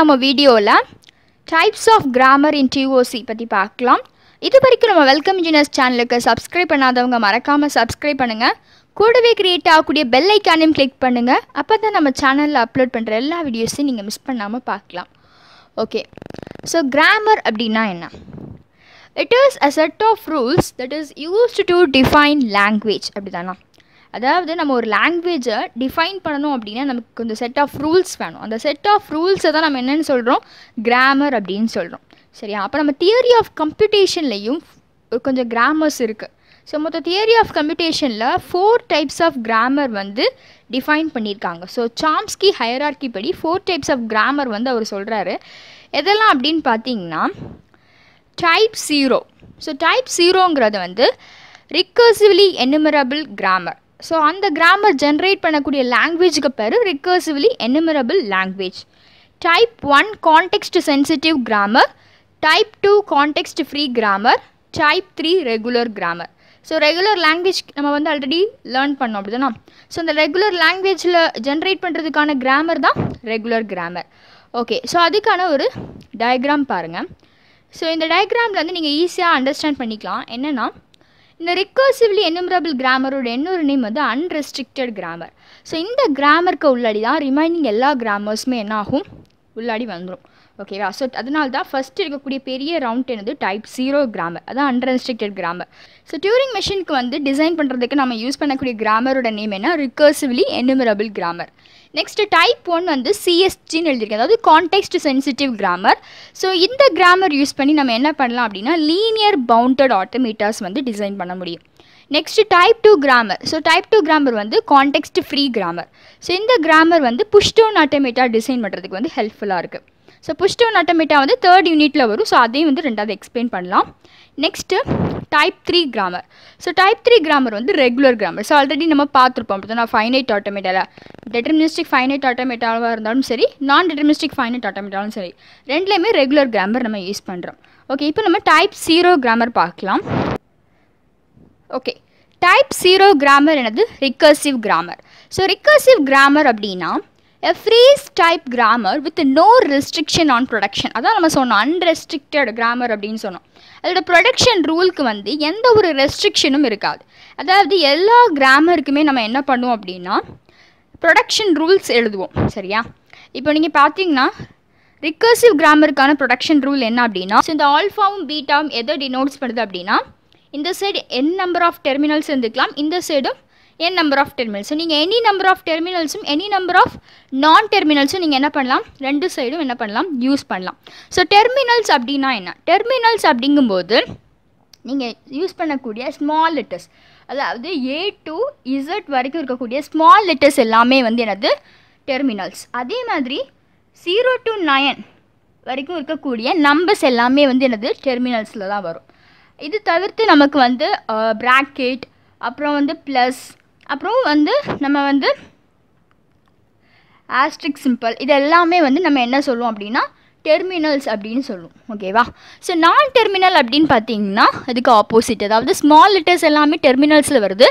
நம்ம வீடியோல types of grammar in TOC பத்தி பார்க்கலாம். இது வரைக்கும் நம்ம வெல்கம் இன்ஜினியர்ஸ் சேனலுக்கு சப்ஸ்கிரைப் பண்ணாதவங்க மறக்காம சப்ஸ்கிரைப் பண்ணுங்க. கூடவே கிரியேட் ஆகக்கூடிய பெல் ஐகானையும் கிளிக் பண்ணுங்க. அப்பதான் நம்ம சேனல்ல அப்லோட் பண்ற எல்லா வீடியோஸையும் நீங்க மிஸ் பண்ணாம பார்க்கலாம். ஓகே. So grammar அப்படினா என்ன? It is a set of rules that is used to define language அப்படிதானா. அதாவது நம்ம ஒரு language define பண்ணனும் அப்படினா நமக்கு கொஞ்சம் set of rules வேணும். அந்த set of rules அத நாம என்னன்னு சொல்றோம்? grammar அப்படினு சொல்றோம். சரியா? அப்ப நம்ம theory of computation லயும் கொஞ்சம் grammars இருக்கு. சோ மொத்த theory of computation ல 4 types of grammar வந்து define பண்ணிருக்காங்க. சோ Chomsky hierarchy படி 4 types of grammar வந்து அவர் சொல்றாரு. எதெல்லாம் அப்படினு பாத்தீங்கன்னா type 0. சோ type 0ங்கிறது வந்து recursively enumerable grammar. சோ அந்த grammar generate பண்ணக்கூடிய languageக்கு பேரு recursively enumerable language. Type 1 context sensitive grammar, type 2 context free grammar, type 3 regular grammar. So regular language நம்ம வந்து ஆல்ரெடி லேர்ன் பண்ணோம் அப்படிதானா. சோ அந்த ரெகுலர் லாங்குவேஜ்ல ஜெனரேட் பண்றதுக்கான கிராமர் தான் ரெகுலர் கிராமர். ஓகே. சோ அதுக்கான ஒரு டயகிராம் பாருங்க. சோ இந்த டயகிராம்ல வந்து நீங்க ஈஸியா அண்டர்ஸ்டாண்ட் பண்ணிக்கலாம். என்னன்னா இந்த ரிகர்சிவ்லி எனுமரபிள் கிராமரோட இன்னொரு நேம் வந்து அன்ரெஸ்ட்ரிக்டட் கிராமர். சோ இந்த கிராமருக்கு உள்ளடி தான் ரிமைனிங் எல்லா கிராமர்ஸ்மே என்ன ஆகும் உள்ளாடி வந்துரும். ஓகேவா? சோ அதனால தான் ஃபர்ஸ்ட் இருக்கக்கூடிய பெரிய ரவுண்ட் என்னது டைப் 0 கிராமர், அதான் அன்ரெஸ்ட்ரிக்டட் கிராமர். சோ டியூரிங் மெஷினுக்கு வந்து டிசைன் பண்றதுக்கு நம்ம யூஸ் பண்ணக்கூடிய கிராமரோட நேம் என்ன? Recursively enumerable grammar. Next type 1 வந்து CSG ன்னு எழுதிருக்கேன், அதாவது கான்டெக்ஸ்ட் சென்சிட்டிவ் கிராமர். சோ இந்த கிராமர் யூஸ் பண்ணி நம்ம என்ன பண்ணலாம் அப்படினா லீனியர் பவுண்டட் ஆட்டோமேட்டாஸ் வந்து டிசைன் பண்ண முடியும். Next type 2 grammar. So type 2 grammar வந்து கான்டெக்ஸ்ட் ஃப்ரீ கிராமர். ஸோ இந்த கிராமர் வந்து புஷ் டவுன் ஆட்டோமேட்டா டிசைன் பண்ணுறதுக்கு வந்து ஹெல்ப்ஃபுல்லாக இருக்குது. ஸோ புஷ் டவுன் ஆட்டோமேட்டா வந்து தேர்ட் யூனிட்டில் வரும். ஸோ அதையும் வந்து ரெண்டாவது எக்ஸ்பிளைன் பண்ணலாம். Next type 3 grammar. So type 3 grammar வந்து ரெகுலர் கிராமர். ஸோ ஆல்ரெடி நம்ம பார்த்துருப்போம் அப்படின்னா ஃபைனைட் ஆட்டோமேட்டாவில் டெட்டர்மினிஸ்டிக் ஃபைனைட் ஆட்டோமேட்டாவாக இருந்தாலும் சரி, நான் டெட்டர்மினிஸ்டிக் ஃபைனைட் ஆட்டோமேட்டாலும் சரி, ரெண்டுலேயுமே ரெகுலர் கிராமர் நம்ம யூஸ் பண்ணுறோம். ஓகே. இப்போ நம்ம டைப் 0 கிராமர் பார்க்கலாம். ஓகே. டைப் 0 கிராமர் என்னது? Recursive grammar. So recursive grammar அப்படின்னா a phrase type grammar with no restriction on production. அதான் நம்ம சொன்னோம் unrestricted grammar அப்படின்னு சொன்னோம். அதோட production ரூலுக்கு வந்து எந்த ஒரு ரெஸ்ட்ரிக்ஷனும் இருக்காது. அதாவது எல்லா கிராமருக்குமே நம்ம என்ன பண்ணுவோம் அப்படின்னா ப்ரொடக்ஷன் ரூல்ஸ் எழுதுவோம். சரியா? இப்போ நீங்கள் பார்த்தீங்கன்னா ரிகர்சிவ் கிராமருக்கான ப்ரொடக்ஷன் ரூல் என்ன அப்படின்னா, ஸோ இந்த ஆல்ஃபாவும் பீட்டாவும் எதை டினோட்ஸ் பண்ணுது அப்படின்னா இந்த side n number of terminals இருந்துக்கலாம், இந்த சைடும் n number of terminals. So நீங்கள் எனி நம்பர் ஆஃப் டெர்மினல்ஸும் எனி நம்பர் ஆஃப் நான் டெர்மினல்ஸும் நீங்கள் என்ன பண்ணலாம், ரெண்டு சைடும் என்ன பண்ணலாம், யூஸ் பண்ணலாம். ஸோ டெர்மினல்ஸ் அப்படின்னா என்ன? டெர்மினல்ஸ் அப்படிங்கும்போது நீங்கள் யூஸ் பண்ணக்கூடிய ஸ்மால் லெட்டர்ஸ், அதாவது ஏ டு இசட் வரைக்கும் இருக்கக்கூடிய ஸ்மால் லெட்டர்ஸ் எல்லாமே வந்து என்னது டெர்மினல்ஸ். அதே மாதிரி 0 to 9 வரைக்கும் இருக்கக்கூடிய நம்பர்ஸ் எல்லாமே வந்து என்னது டெர்மினல்ஸில் தான் வரும். இது தவிர்த்து நமக்கு வந்து ப்ராக்கெட், அப்புறம் வந்து ப்ளஸ், அப்புறம் வந்து நம்ம வந்து ஆஸ்ட்ரிக் சிம்பிள், இது எல்லாமே வந்து நம்ம என்ன சொல்லுவோம் அப்படின்னா டெர்மினல்ஸ் அப்படின்னு சொல்லுவோம். ஓகேவா? ஸோ நான் டெர்மினல் அப்படின்னு பார்த்தீங்கன்னா அதுக்கு ஆப்போசிட், அதாவது ஸ்மால் லெட்டர்ஸ் எல்லாமே டெர்மினல்ஸில் வருது,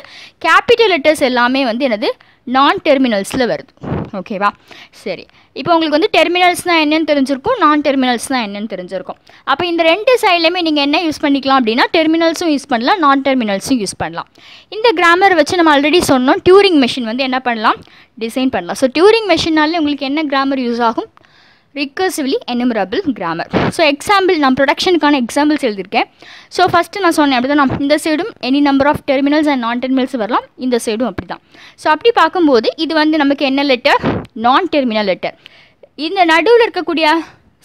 கேபிட்டல் லெட்டர்ஸ் எல்லாமே வந்து என்னது நான் டெர்மினல்ஸில் வருது. ஓகேவா? சரி. இப்போ உங்களுக்கு வந்து டெர்மினல்ஸ்னால் என்னென்னு தெரிஞ்சிருக்கும், நான் டெர்மினல்ஸ்னால் என்னென்னு தெரிஞ்சிருக்கும். அப்போ இந்த ரெண்டு சைட்லையுமே நீங்கள் என்ன யூஸ் பண்ணிக்கலாம் அப்படின்னா டெர்மினல்ஸும் யூஸ் பண்ணலாம், நான் டெர்மினல்ஸும் யூஸ் பண்ணலாம். இந்த கிராமர் வச்சு நம்ம ஆல்ரெடி சொன்னோம் டியூரிங் மெஷின் வந்து என்ன பண்ணலாம், டிசைன் பண்ணலாம். ஸோ டியூரிங் மெஷினாலே உங்களுக்கு என்ன கிராமர் யூஸ் ஆகும்? Recursively enumerable grammar. So example நான் ப்ரொடக்ஷனுக்கான எக்ஸாம்பிள்ஸ் எழுதியிருக்கேன். ஸோ ஃபஸ்ட்டு நான் சொன்னேன் அப்படி தான் நான் இந்த சைடும் any number of terminals and non terminals வரலாம், இந்த சைடும் அப்படி தான். ஸோ அப்படி பார்க்கும்போது இது வந்து நமக்கு என்ன லெட்டர்? நான் டெர்மினல் லெட்டர். இந்த நடுவில் இருக்கக்கூடிய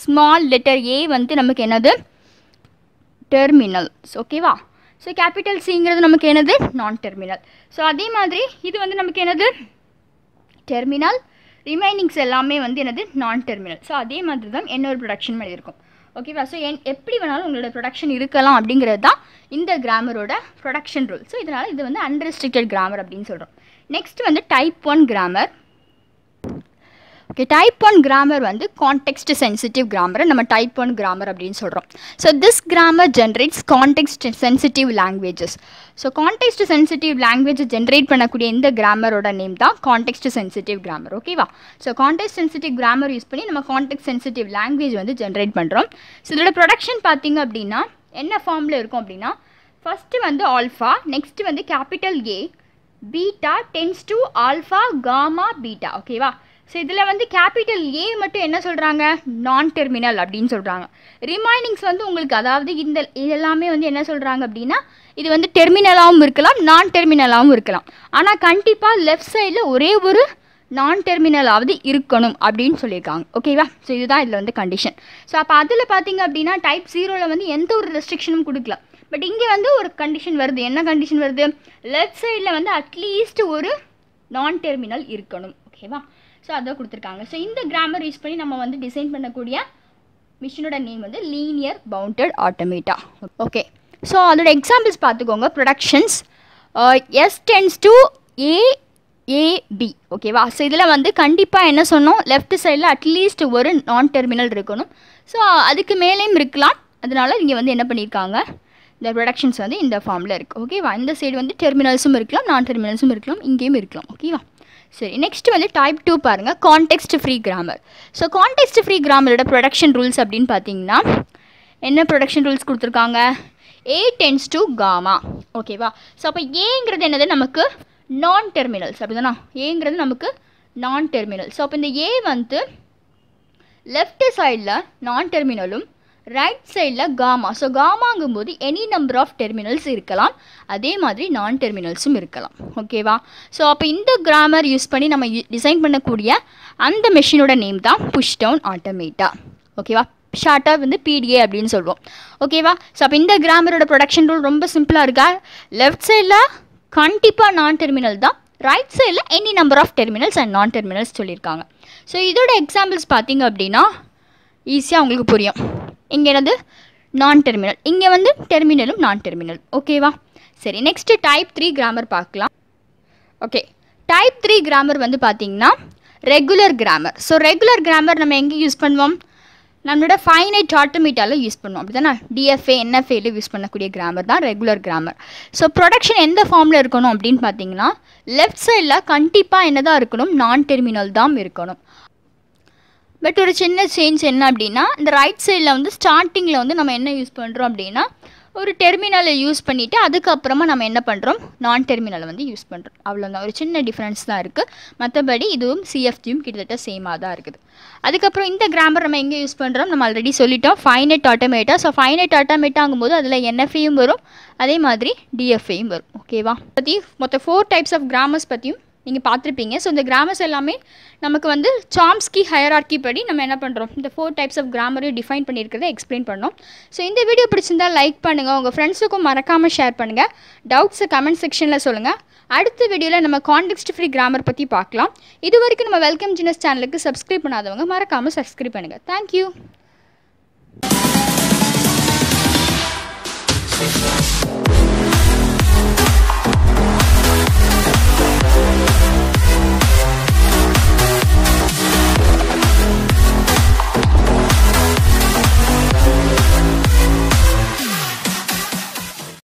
ஸ்மால் லெட்டர் ஏ வந்து நமக்கு என்னது டெர்மினல்ஸ். ஓகேவா? ஸோ கேபிட்டல் சிங்கிறது நமக்கு என்னது நான் டெர்மினல். ஸோ அதே மாதிரி இது வந்து நமக்கு என்னது டெர்மினல், ரிமைனிங்ஸ் எல்லாமே வந்து என்னது நான் டெர்மினல். ஸோ அதே மாதிரி தான் என்ன ஒரு ப்ரொடக்ஷன் மாதிரி இருக்கும். ஓகேவா? ஸோ எப்படி வேணாலும் உங்களோட ப்ரொடக்ஷன் இருக்கலாம் அப்படிங்கிறது தான் இந்த கிராமரோட ப்ரொடக்ஷன் ரூல். ஸோ இதனால் இது வந்து அன்ரெஸ்ட்ரிக்டட் கிராமர் அப்படின்னு சொல்கிறோம். நெக்ஸ்ட் வந்து type 1 grammar. Okay, type 1 grammar is context sensitive grammar. We call type 1 grammar. So this grammar generates context sensitive languages. So context sensitive language generate the grammar name is context sensitive grammar. Okay, so context sensitive grammar use context sensitive language generate. So the production என்ன formula இருக்கும் அப்படினா first alpha, next capital A, beta tends to alpha gamma beta. Okay va, so இதுல capital A மட்டும் என்ன சொல்றாங்க, non terminal அப்படினு சொல்றாங்க. Remainings உங்களுக்கு அதாவது இந்த எல்லாமே என்ன சொல்றாங்க அப்படினா இது terminal ஆவும் இருக்கலாம் non terminal ஆவும் இருக்கலாம். ஆனா கண்டிப்பா left side ல ஒரே ஒரு non terminal avadhu irukkanum appdinu soliranga. Okay va, so idhu dhaan idla condition. So appo adula pathinga appadina type 0 la endha or restriction kudukla, but inge or condition varudhu. Enna condition varudhu, left side la at least or non terminal irukkanum. Okay va, so adha kuduthiranga. So indha grammar use panni nama design pannakoodiya machine oda name linear bounded automata. Okay, so adoda examples paathukonga. Productions S tends to A A, B. Okay, wow. So this is கண்டிப்பா என்ன சொன்னோம், left side la at least ஒரு non terminal இருக்கணும். So அதுக்கு மேலேயும் இருக்கலாம். அதனால நீங்க என்ன பண்ணிருக்காங்க, இந்த productions இந்த ஃபார்ம்ல இருக்கு. Okay வா, இந்த சைடு terminalsum இருக்கலாம் non terminalsum இருக்கலாம் இங்கேயும் இருக்கலாம். Okay வா, சரி next type 2 பாருங்க, context free grammar. So context free grammar ஓட production rules அப்படினு பாத்தீங்கன்னா என்ன production rules கொடுத்திருக்காங்க, A tends to gamma. Okay வா, so அப்ப Aங்கிறது என்னது நமக்கு non terminals அப்படிதானா, ஏங்கிறது நமக்கு non terminals. அப்ப இந்த A left side ல non terminalum right side ல gamma. So gammaங்கும்போது any number of terminals இருக்கலாம், அதே மாதிரி non terminalsum இருக்கலாம். ஓகேவா, சோ அப்ப இந்த கிராமர் யூஸ் பண்ணி நம்ம டிசைன் பண்ணக்கூடிய அந்த மெஷினோட நேம் தான் புஷ் டவுன் ஆட்டோமேட்டா. ஓகேவா, ஷார்ட்டா PDA அப்படினு சொல்றோம். ஓகேவா, சோ அப்ப இந்த கிராமரோட ப்ரொடக்ஷன் ரூல் ரொம்ப சிம்பிளா இருக்கா, லெஃப்ட் சைடுல கண்டிப்பா நான் டெர்மினல் தான், ரைட் சைடில் any number of terminals and non terminals சொல்லியிருக்காங்க. ஸோ இதோட எக்ஸாம்பிள்ஸ் பார்த்தீங்க அப்படின்னா ஈஸியாக உங்களுக்கு புரியும். இங்கே என்னது நான் டெர்மினல், இங்கே டெர்மினலும் நான் டெர்மினல். ஓகேவா, சரி நெக்ஸ்ட்டு டைப் 3 கிராமர் பார்க்கலாம். ஓகே, டைப் 3 கிராமர் பார்த்தீங்கன்னா regular grammar. So regular grammar நம்ம எங்கே யூஸ் பண்ணுவோம், நம்மளோட ஃபைனைட் ஆட்டோமேட்டாவில் யூஸ் பண்ணுவோம் அப்படிதானே. DFA NFAல யூஸ் பண்ணக்கூடிய கிராமர் தான் ரெகுலர் கிராமர். ஸோ ப்ரொடக்ஷன் எந்த ஃபார்மில் இருக்கணும் அப்படின்னு பார்த்தீங்கன்னா லெஃப்ட் சைடில் கண்டிப்பாக என்ன தான் இருக்கணும், நான் டெர்மினல் தான் இருக்கணும். பட் ஒரு சின்ன சேஞ்ச் என்ன அப்படின்னா இந்த ரைட் சைடில் ஸ்டார்டிங்கில் நம்ம என்ன யூஸ் பண்ணுறோம் அப்படின்னா ஒரு டெர்மினலை யூஸ் பண்ணிவிட்டு அதுக்கப்புறமா நம்ம என்ன பண்ணுறோம், நான் டெர்மினலை யூஸ் பண்ணுறோம். அவ்வளோதான், ஒரு சின்ன டிஃப்ரென்ஸ் தான் இருக்குது. மற்றபடி இதுவும் CFGயும் கிட்டத்தட்ட சேமாக தான் இருக்குது. அதுக்கப்புறம் இந்த கிராமர் நம்ம எங்கே யூஸ் பண்ணுறோம், நம்ம ஆல்ரெடி சொல்லிட்டோம், ஃபைனைட் ஆட்டோமேட்டா. ஸோ ஃபைனைட் ஆட்டோமேட்டாங்கும் போது அதில் NFAயும் வரும், அதே மாதிரி DFAயும் வரும். ஓகேவா, பற்றி மொத்தம் 4 டைப்ஸ் ஆஃப் கிராமர்ஸ் பற்றியும் நீங்கள் பார்த்துருப்பீங்க. ஸோ இந்த கிராமர்ஸ் எல்லாமே நமக்கு சாம்ஸ்கி ஹயரார்க்கி படி நம்ம என்ன பண்ணுறோம், இந்த 4 டைப்ஸ் ஆஃப் கிராமரையும் டிஃபைன் பண்ணியிருக்கிறத எக்ஸ்பிளைன் பண்ணோம். ஸோ இந்த வீடியோ பிடிச்சிருந்தா லைக் பண்ணுங்கள், உங்கள் ஃப்ரெண்ட்ஸுக்கும் மறக்காமல் ஷேர் பண்ணுங்கள். டவுட்ஸை கமெண்ட் செக்ஷனில் சொல்லுங்கள். அடுத்த வீடியோவில் நம்ம கான்டெக்ஸ்ட் ஃப்ரீ கிராமர் பற்றி பார்க்கலாம். இது வரைக்கும் நம்ம வெல்கம் என்ஜினியர்ஸ் சேனலுக்கு சப்ஸ்கிரைப் பண்ணாதவங்க மறக்காமல் சப்ஸ்கிரைப் பண்ணுங்கள். தேங்க்யூ.